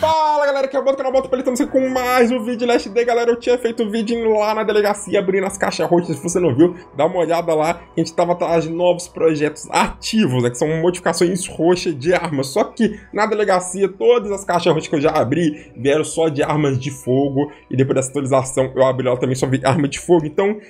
Fala galera, aqui é o Boto, canal BaltaPlay, estamos aqui com mais um vídeo de Last Day, galera. Eu tinha feito um vídeo lá na delegacia, abrindo as caixas roxas. Se você não viu, dá uma olhada lá. A gente tava atrás de novos projetos ativos, né, que são modificações roxas de armas. Só que na delegacia, todas as caixas roxas que eu já abri vieram só de armas de fogo. E depois dessa atualização, eu abri lá também só vi arma de fogo. Então,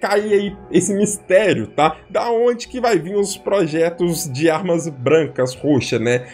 cai aí esse mistério, tá? Da onde que vai vir os projetos de armas brancas, roxas, né?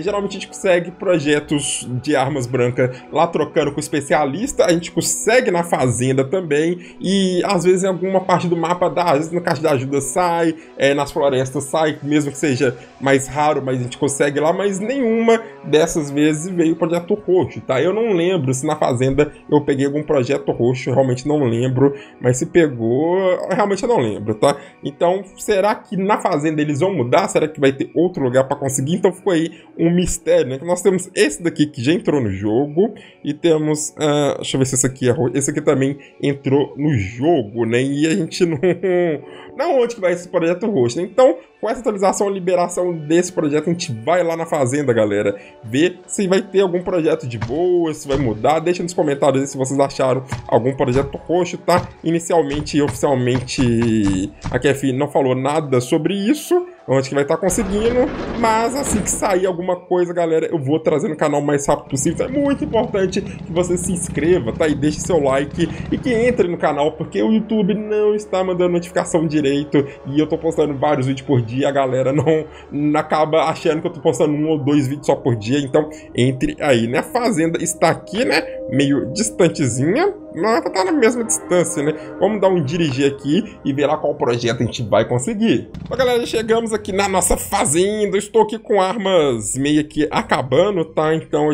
Geralmente a gente consegue projetos de armas brancas lá trocando com especialista, a gente consegue na fazenda também, e às vezes em alguma parte do mapa dá, às vezes na caixa de ajuda sai, nas florestas sai, mesmo que seja mais raro, mas a gente consegue lá, mas nenhuma dessas vezes veio o projeto roxo, tá? Eu não lembro se na fazenda eu peguei algum projeto roxo, realmente não lembro, mas se pegou, realmente eu não lembro, tá? Então, será que na fazenda eles vão mudar? Será que vai ter outro lugar para conseguir? Então ficou aí um mistério, né? Que nós temos esse daqui que já entrou no jogo, e temos, deixa eu ver se esse aqui é roxo, esse aqui também entrou no jogo, né, e a gente não onde que vai esse projeto roxo, né? Então, com essa atualização e liberação desse projeto, a gente vai lá na fazenda, galera, ver se vai ter algum projeto de boa, se vai mudar. Deixa nos comentários aí se vocês acharam algum projeto roxo, tá? Inicialmente e oficialmente a KF não falou nada sobre isso, onde que vai estar conseguindo, mas assim que sair alguma coisa, galera, eu vou trazer no canal o mais rápido possível. É muito importante que você se inscreva, tá? E deixe seu like e que entre no canal, porque o YouTube não está mandando notificação direito e eu tô postando vários vídeos por dia, a galera não acaba achando que eu tô postando um ou dois vídeos só por dia, então entre aí, né? A fazenda está aqui, né? Meio distantezinha, mas tá na mesma distância, né? Vamos dar um dirigir aqui e ver lá qual projeto a gente vai conseguir. Então, galera, já chegamos aqui na nossa fazenda. Eu estou aqui com armas meio que acabando, tá? Então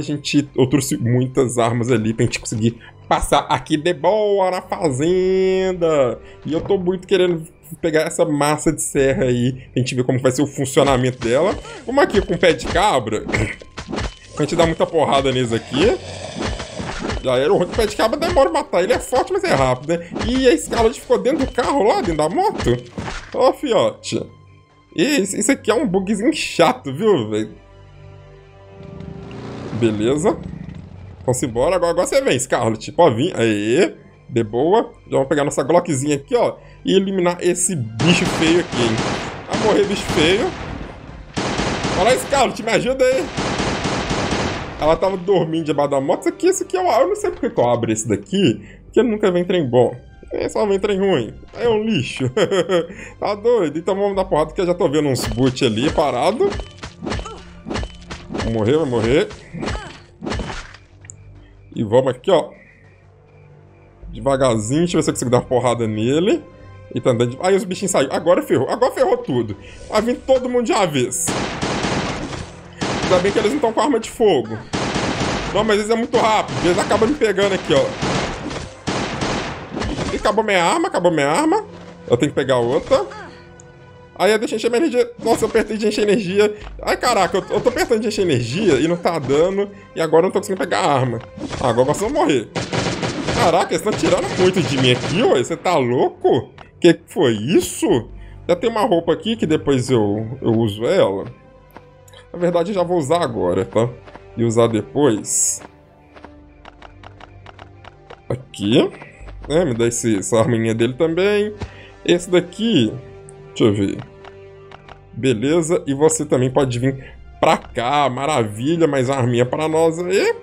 eu trouxe muitas armas ali pra gente conseguir passar aqui de boa na fazenda. E eu tô muito querendo pegar essa massa de serra aí, pra gente ver como vai ser o funcionamento dela. Vamos aqui com o pé de cabra. A gente dá muita porrada nisso aqui. Já era, o pé de cabra demora matar. Ele é forte, mas é rápido, né? E a Scarlet ficou dentro do carro lá, dentro da moto. Ó, fiote. Isso aqui é um bugzinho chato, viu, velho? Beleza. Então simbora. Agora você vem, Scarlet. Pode vir. Aê. De boa. Já vamos pegar nossa Glockzinha aqui, ó. E eliminar esse bicho feio aqui, hein? Vai morrer, bicho feio. Olha lá, Scarlet. Me ajuda aí. Ela tava dormindo debaixo da moto. Isso aqui eu não sei porque que eu abro esse daqui, porque nunca vem trem bom. Só vem trem ruim. É um lixo. Tá doido. Então vamos dar porrada, que eu já tô vendo uns boot ali parado. Vai morrer, vai morrer. E vamos aqui, ó. Devagarzinho. Deixa eu ver se eu consigo dar uma porrada nele. E tá andando de... Aí os bichinhos saíram. Agora ferrou. Agora ferrou tudo. Vai vir todo mundo de uma vez. Ainda bem que eles não estão com arma de fogo. Não, mas eles é muito rápido. Eles acabam me pegando aqui, ó. E acabou minha arma, acabou minha arma. Eu tenho que pegar outra. Aí eu deixo encher minha energia. Nossa, eu apertei de encher energia. Ai, caraca, eu tô apertando de encher energia e não tá dando. E agora eu não tô conseguindo pegar a arma. Ah, agora vocês vão morrer. Caraca, eles estão tirando muito de mim aqui, ó. Você tá louco? Que foi isso? Já tem uma roupa aqui que depois eu uso ela. Na verdade, eu já vou usar agora, tá? E usar depois. Aqui. É, me dá essa arminha dele também. Esse daqui... Deixa eu ver. Beleza. E você também pode vir pra cá. Maravilha. Mais uma arminha pra nós aí.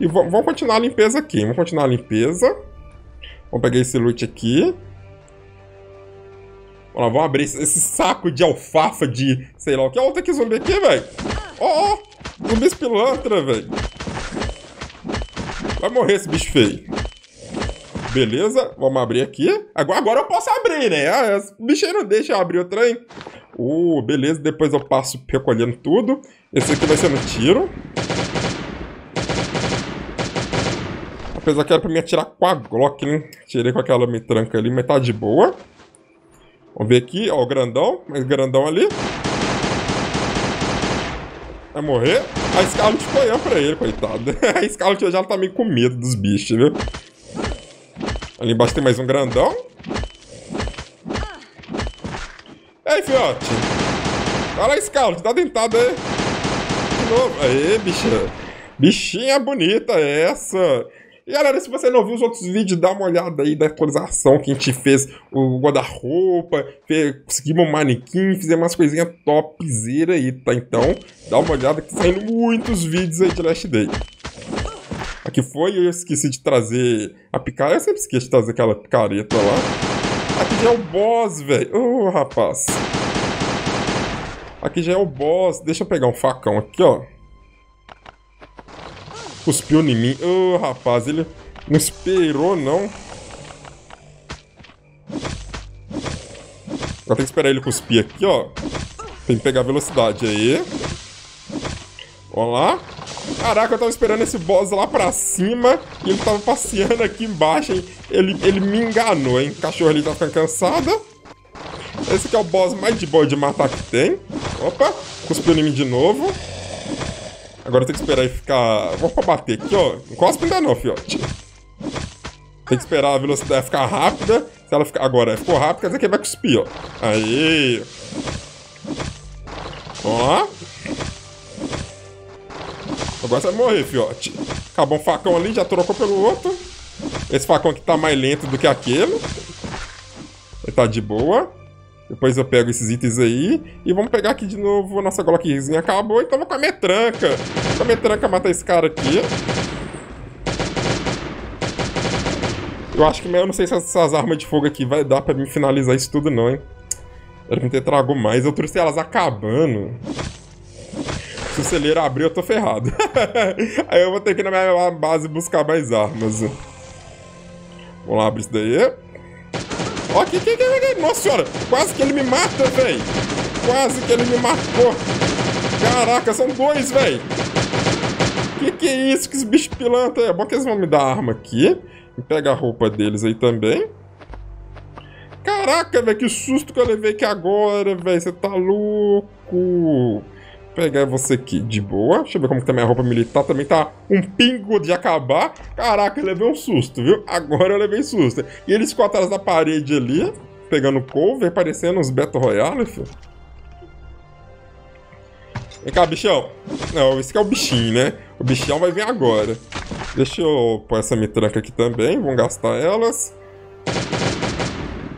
E vamos continuar a limpeza aqui. Vamos continuar a limpeza. Vamos pegar esse loot aqui. Vamos abrir esse saco de alfafa de sei lá o que. Olha outro aqui, zumbi aqui, velho. Ó, ó. Zumbi pilantra, velho. Vai morrer esse bicho feio. Beleza. Vamos abrir aqui. Agora eu posso abrir, né? Ah, o bicho aí não deixa eu abrir o trem. Beleza. Depois eu passo recolhendo tudo. Esse aqui vai ser no tiro. Apesar que era pra mim atirar com a Glock, hein? Tirei com aquela metranca ali, mas tá de boa. Vamos ver aqui, ó, o grandão. Mais grandão ali. Vai morrer. A Scarlet foi eu pra ele, coitado. A Scarlet hoje ela tá meio com medo dos bichos, viu? Ali embaixo tem mais um grandão. Ei, fiote. Olha lá, Scarlet, dá dentada aí. De novo. Aê, bichinha. Bichinha bonita essa. E galera, se você não viu os outros vídeos, dá uma olhada aí da atualização que a gente fez o guarda-roupa, conseguimos um manequim, fizemos umas coisinhas topzera aí, tá? Então, dá uma olhada que tá saindo muitos vídeos aí de Last Day. Aqui foi, eu esqueci de trazer a picareta, eu sempre esqueço de trazer aquela picareta lá. Aqui já é o boss, velho. Ô, rapaz. Aqui já é o boss. Deixa eu pegar um facão aqui, ó. Cuspiu em mim. Ô, rapaz, ele não esperou, não. Agora tem que esperar ele cuspir aqui, ó. Tem que pegar a velocidade aí. Olha lá. Caraca, eu tava esperando esse boss lá pra cima e ele tava passeando aqui embaixo, hein? Ele me enganou, hein? O cachorro ali tá ficando cansado. Esse aqui é o boss mais de boa de matar que tem. Opa, cuspiu em mim de novo. Agora tem que esperar ele ficar... Vamos pra bater aqui, ó. Não cospe ainda não, fiote. Tem que esperar a velocidade ficar rápida. Se ela ficar... Agora ficou rápida, quer dizer que ele vai cuspir, ó. Aí. Ó. Agora você vai morrer, fiote. Acabou um facão ali, já trocou pelo outro. Esse facão aqui tá mais lento do que aquele. Ele tá de boa. Depois eu pego esses itens aí. E vamos pegar aqui de novo. Nossa glockzinha acabou, então vamos com a metranca. Com a metranca matar esse cara aqui. Eu acho que... Eu não sei se essas armas de fogo aqui vai dar pra mim finalizar isso tudo não, hein. Era pra me ter trago mais. Eu trouxe elas acabando. Se o celeiro abrir, eu tô ferrado. Aí eu vou ter que ir na minha base buscar mais armas. Vamos lá, abrir isso daí. Ó, que. Nossa senhora, quase que ele me mata, velho. Quase que ele me matou. Caraca, são dois, velho. Que é isso que esse bicho pilantra é? Bom que eles vão me dar arma aqui. E pega a roupa deles aí também. Caraca, velho, que susto que eu levei aqui agora, velho. Você tá louco. Pegar você aqui de boa. Deixa eu ver como que tá minha roupa militar. Também tá um pingo de acabar. Caraca, eu levei um susto, viu? Agora eu levei susto. E eles ficam atrás da parede ali, pegando cover, parecendo uns Battle Royale, filho. Vem cá, bichão. Não, esse aqui é o bichinho, né? O bichão vai vir agora. Deixa eu pôr essa metranca aqui também. Vamos gastar elas.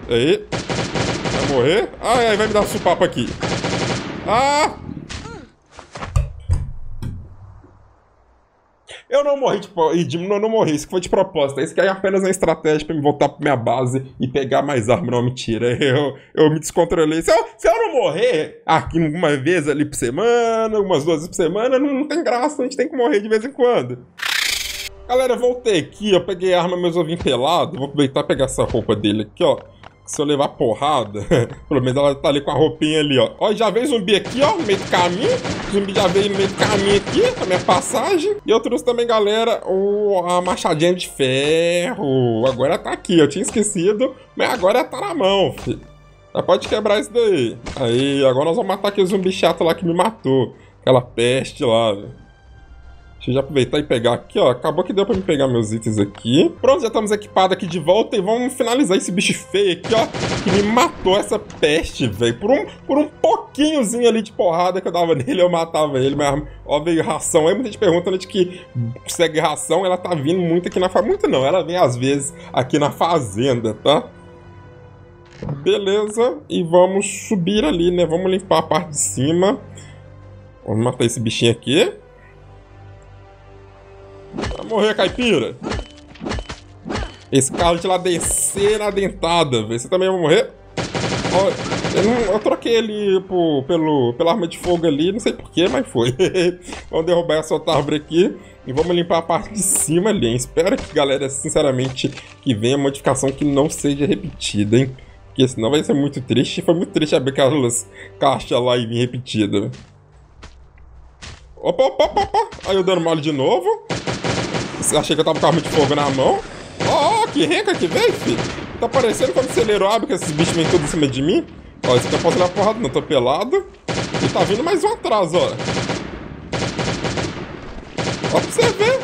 Aí. Vai morrer. Ai, ai, vai me dar um supapo aqui. Ah! Eu não morri, tipo, não morri, isso que foi de propósito. Isso que é apenas uma estratégia pra me voltar pra minha base e pegar mais arma. Não, mentira, eu me descontrolei. Se eu não morrer aqui uma vez ali por semana, umas 2 vezes por semana, não tem graça, a gente tem que morrer de vez em quando. Galera, eu voltei aqui, eu peguei a arma, meus ovinhos pelados. Vou aproveitar e pegar essa roupa dele aqui, ó. Se eu levar porrada, pelo menos ela tá ali com a roupinha ali, ó. Ó, já veio zumbi aqui, ó, no meio do caminho. O zumbi já veio no meio do caminho aqui, a minha passagem. E eu trouxe também, galera, a machadinha de ferro. Agora tá aqui, eu tinha esquecido, mas agora tá na mão, filho. Já pode quebrar isso daí. Aí, agora nós vamos matar aquele zumbi chato lá que me matou. Aquela peste lá, velho. Deixa eu já aproveitar e pegar aqui, ó. Acabou que deu pra me pegar meus itens aqui. Pronto, já estamos equipados aqui de volta e vamos finalizar esse bicho feio aqui, ó. Que me matou essa peste, velho. Por um pouquinhozinho ali de porrada que eu dava nele, eu matava ele. Mas, ó, veio ração. Aí muita gente pergunta, né, de que consegue ração. Ela tá vindo muito aqui na fazenda. Muito não, ela vem às vezes aqui na fazenda, tá? Beleza. E vamos subir ali, né? Vamos limpar a parte de cima. Vamos matar esse bichinho aqui. Vai morrer, caipira. Esse carro de lá descer na dentada, velho. Você também vai morrer. Ó, eu troquei ele pela arma de fogo ali. Não sei porquê, mas foi. Vamos derrubar essa outra árvore aqui. E vamos limpar a parte de cima ali, hein? Espero que, galera, sinceramente, que venha modificação que não seja repetida, hein? Porque senão vai ser muito triste. Foi muito triste abrir aquelas caixas lá e vir repetida. Opa, opa, opa, opa. Aí eu dando mole de novo. Achei que eu tava com arma de fogo na mão. Ó, oh, que renca que vem, filho. Tá parecendo quando você acelerou, abre que esses bichos vêm tudo em cima de mim. Ó, esse aqui eu posso levar porrada, não, tô pelado. E tá vindo mais um atrás, ó. Ó pra você ver.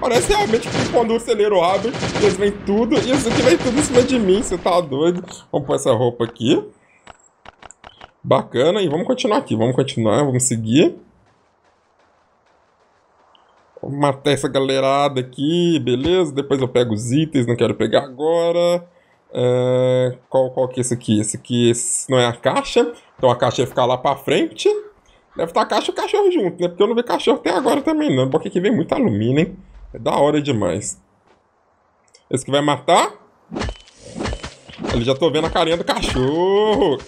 Parece realmente que quando o celeiro abre, eles vêm tudo. E isso aqui vem tudo em cima de mim, você tá doido. Vamos pôr essa roupa aqui. Bacana, e vamos continuar aqui, vamos seguir. Vou matar essa galerada aqui, beleza. Depois eu pego os itens, não quero pegar agora. Qual que é esse aqui? Esse não é a caixa. Então a caixa ia ficar lá pra frente. Deve estar a caixa e o cachorro junto, né? Porque eu não vi cachorro até agora também, não. Porque aqui vem muito alumínio, hein? É da hora demais. Esse que vai matar. Ali já tô vendo a carinha do cachorro.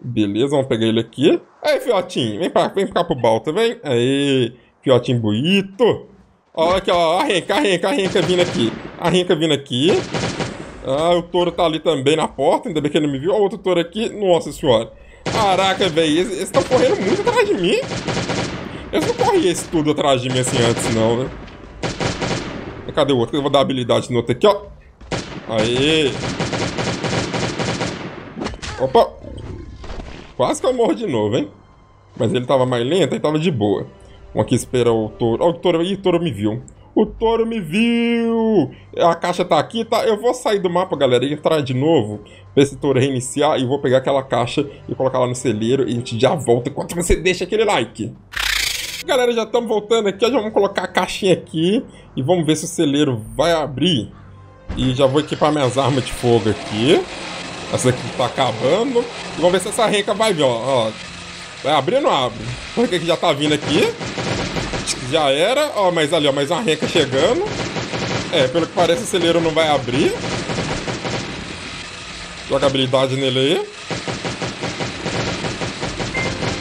Beleza, vamos pegar ele aqui. Aí, fiotinho, vem ficar pro Balta, vem. Aí, fiotinho bonito. Olha aqui, ó, a renca vindo aqui. Ah, o touro tá ali também na porta, ainda bem que ele me viu. Ó, outro touro aqui, nossa senhora. Caraca, velho, eles estão correndo muito atrás de mim. Eles não corriam esse tudo atrás de mim assim antes, não, né? Cadê o outro? Eu vou dar habilidade no outro aqui, ó. Aí. Opa. Quase que eu morro de novo, hein? Mas ele tava mais lento e tava de boa. Vamos aqui esperar o touro. Ó, o touro aí, o touro me viu. O touro me viu! A caixa tá aqui, tá? Eu vou sair do mapa, galera, e entrar de novo pra esse touro reiniciar. E vou pegar aquela caixa e colocar lá no celeiro. E a gente já volta enquanto você deixa aquele like. Galera, já estamos voltando aqui. Já vamos colocar a caixinha aqui. E vamos ver se o celeiro vai abrir. E já vou equipar minhas armas de fogo aqui. Essa aqui tá acabando. E vamos ver se essa renca vai vir, ó. Vai abrir ou não abre? Porque que já tá vindo aqui. Já era. Ó, mas ali, ó, mais uma renca chegando. É, pelo que parece, o celeiro não vai abrir. Joga habilidade nele aí.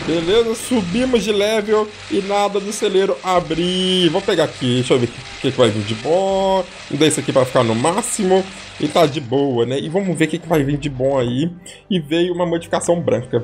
Beleza, subimos de level e nada do celeiro abrir. Vou pegar aqui, deixa eu ver o que vai vir de bom. Vou dar isso aqui pra ficar no máximo. E tá de boa, né? E vamos ver o que vai vir de bom aí. E veio uma modificação branca.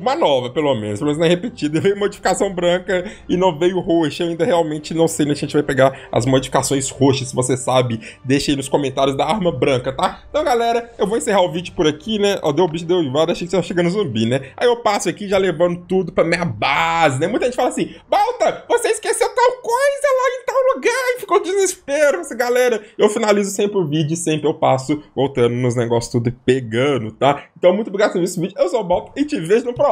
Uma nova, pelo menos não é repetida. Veio modificação branca e não veio roxa. Eu ainda realmente não sei, né? A gente vai pegar as modificações roxas, se você sabe. Deixa aí nos comentários da arma branca, tá? Então, galera, eu vou encerrar o vídeo por aqui, né? Ó, deu o bicho, deu o invado, achei que tava chegando zumbi, né? Aí eu passo aqui já levando tudo pra minha base, né? Muita gente fala assim, Balta, você esqueceu tal coisa lá em tal lugar e ficou desespero. Mas, galera, eu finalizo sempre o vídeo e sempre eu passo voltando nos negócios tudo e pegando, tá? Então, muito obrigado por ver esse vídeo. Eu sou o Balta e te vejo no próximo.